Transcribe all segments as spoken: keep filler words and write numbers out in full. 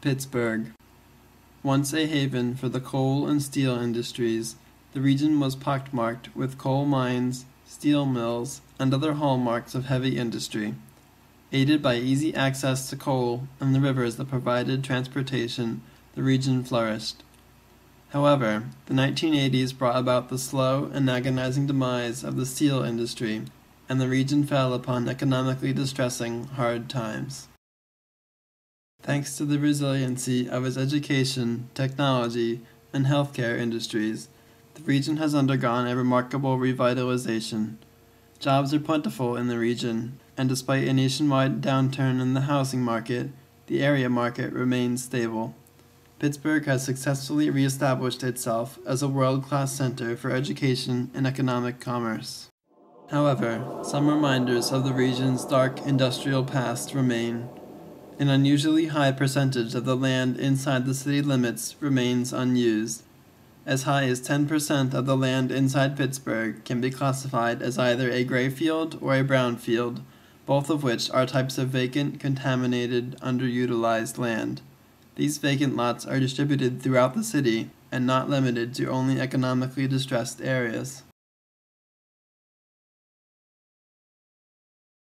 Pittsburgh. Once a haven for the coal and steel industries, the region was pockmarked with coal mines, steel mills, and other hallmarks of heavy industry. Aided by easy access to coal and the rivers that provided transportation, the region flourished. However, the nineteen eighties brought about the slow and agonizing demise of the steel industry, and the region fell upon economically distressing hard times. Thanks to the resiliency of its education, technology, and healthcare industries, the region has undergone a remarkable revitalization. Jobs are plentiful in the region, and despite a nationwide downturn in the housing market, the area market remains stable. Pittsburgh has successfully reestablished itself as a world-class center for education and economic commerce. However, some reminders of the region's dark industrial past remain. An unusually high percentage of the land inside the city limits remains unused. As high as ten percent of the land inside Pittsburgh can be classified as either a gray field or a brown field, both of which are types of vacant, contaminated, underutilized land. These vacant lots are distributed throughout the city and not limited to only economically distressed areas.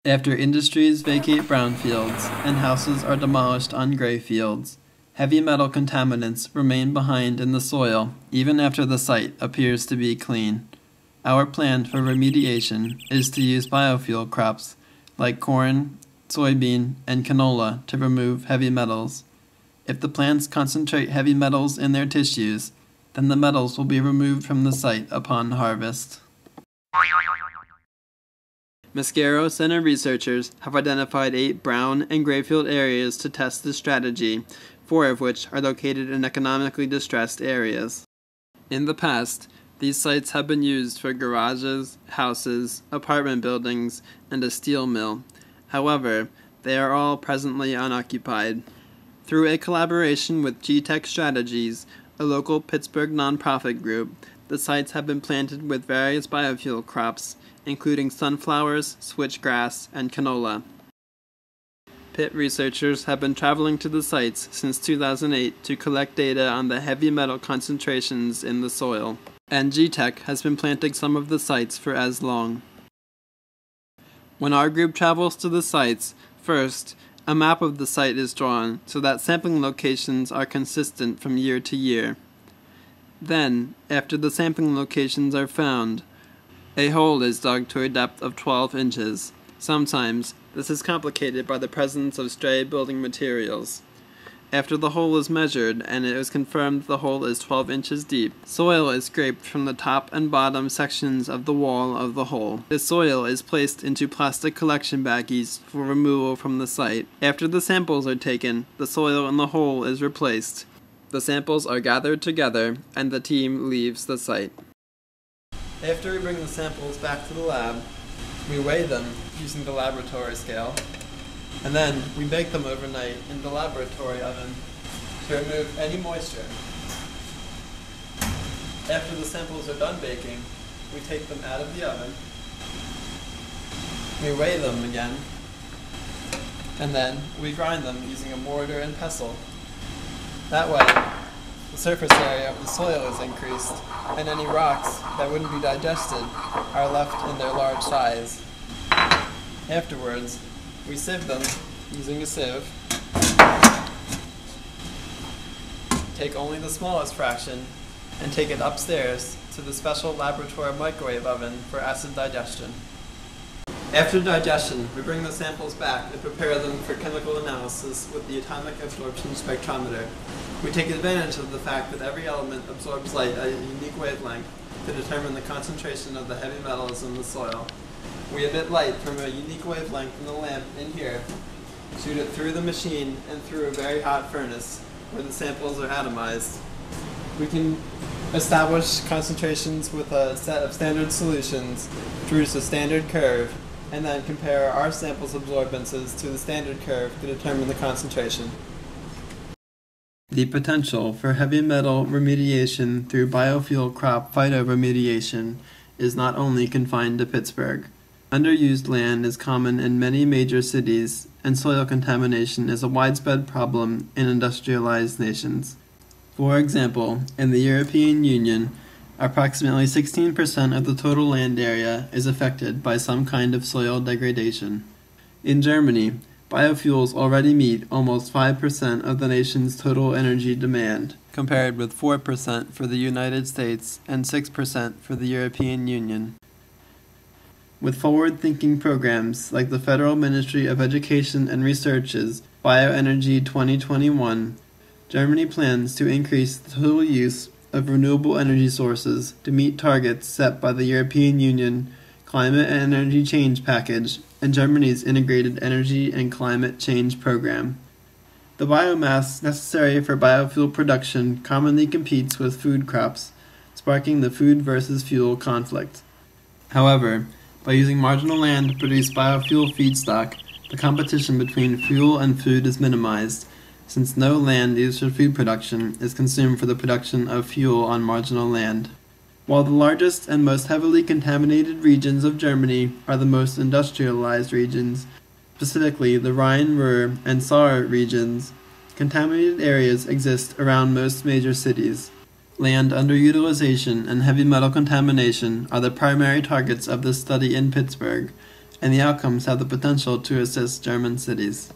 After industries vacate brownfields and houses are demolished on gray fields, heavy metal contaminants remain behind in the soil even after the site appears to be clean. Our plan for remediation is to use biofuel crops like corn, soybean, and canola to remove heavy metals. If the plants concentrate heavy metals in their tissues, then the metals will be removed from the site upon harvest. Mascaro Center researchers have identified eight brown and grayfield areas to test this strategy, four of which are located in economically distressed areas. In the past, these sites have been used for garages, houses, apartment buildings, and a steel mill. However, they are all presently unoccupied. Through a collaboration with GTech Strategies, a local Pittsburgh nonprofit group, the sites have been planted with various biofuel crops, including sunflowers, switchgrass, and canola. Pitt researchers have been traveling to the sites since two thousand eight to collect data on the heavy metal concentrations in the soil, and GTech has been planting some of the sites for as long. When our group travels to the sites, first, a map of the site is drawn so that sampling locations are consistent from year to year. Then, after the sampling locations are found, a hole is dug to a depth of twelve inches. Sometimes, this is complicated by the presence of stray building materials. After the hole is measured and it is confirmed the hole is twelve inches deep, soil is scraped from the top and bottom sections of the wall of the hole. The soil is placed into plastic collection baggies for removal from the site. After the samples are taken, the soil in the hole is replaced. The samples are gathered together and the team leaves the site. After we bring the samples back to the lab, we weigh them using the laboratory scale. And then we bake them overnight in the laboratory oven to remove any moisture. After the samples are done baking, we take them out of the oven, we weigh them again, and then we grind them using a mortar and pestle. That way, the surface area of the soil is increased, and any rocks that wouldn't be digested are left in their large size. Afterwards, we sieve them using a sieve. Take only the smallest fraction and take it upstairs to the special laboratory microwave oven for acid digestion. After digestion, we bring the samples back and prepare them for chemical analysis with the atomic absorption spectrometer. We take advantage of the fact that every element absorbs light at a unique wavelength to determine the concentration of the heavy metals in the soil. We emit light from a unique wavelength in the lamp in here, shoot it through the machine and through a very hot furnace where the samples are atomized. We can establish concentrations with a set of standard solutions, produce a standard curve, and then compare our samples' absorbances to the standard curve to determine the concentration. The potential for heavy metal remediation through biofuel crop phytoremediation is not only confined to Pittsburgh. Underused land is common in many major cities, and soil contamination is a widespread problem in industrialized nations. For example, in the European Union, approximately sixteen percent of the total land area is affected by some kind of soil degradation. In Germany, biofuels already meet almost five percent of the nation's total energy demand, compared with four percent for the United States and six percent for the European Union. With forward-thinking programs like the Federal Ministry of Education and Research's Bioenergy twenty twenty-one, Germany plans to increase the total use of renewable energy sources to meet targets set by the European Union Climate and Energy Change Package and Germany's Integrated Energy and Climate Change Program. The biomass necessary for biofuel production commonly competes with food crops, sparking the food versus fuel conflict. However, by using marginal land to produce biofuel feedstock, the competition between fuel and food is minimized, since no land used for food production is consumed for the production of fuel on marginal land. While the largest and most heavily contaminated regions of Germany are the most industrialized regions, specifically the Rhine, Ruhr, and Saar regions, contaminated areas exist around most major cities. Land underutilization and heavy metal contamination are the primary targets of this study in Pittsburgh, and the outcomes have the potential to assist German cities.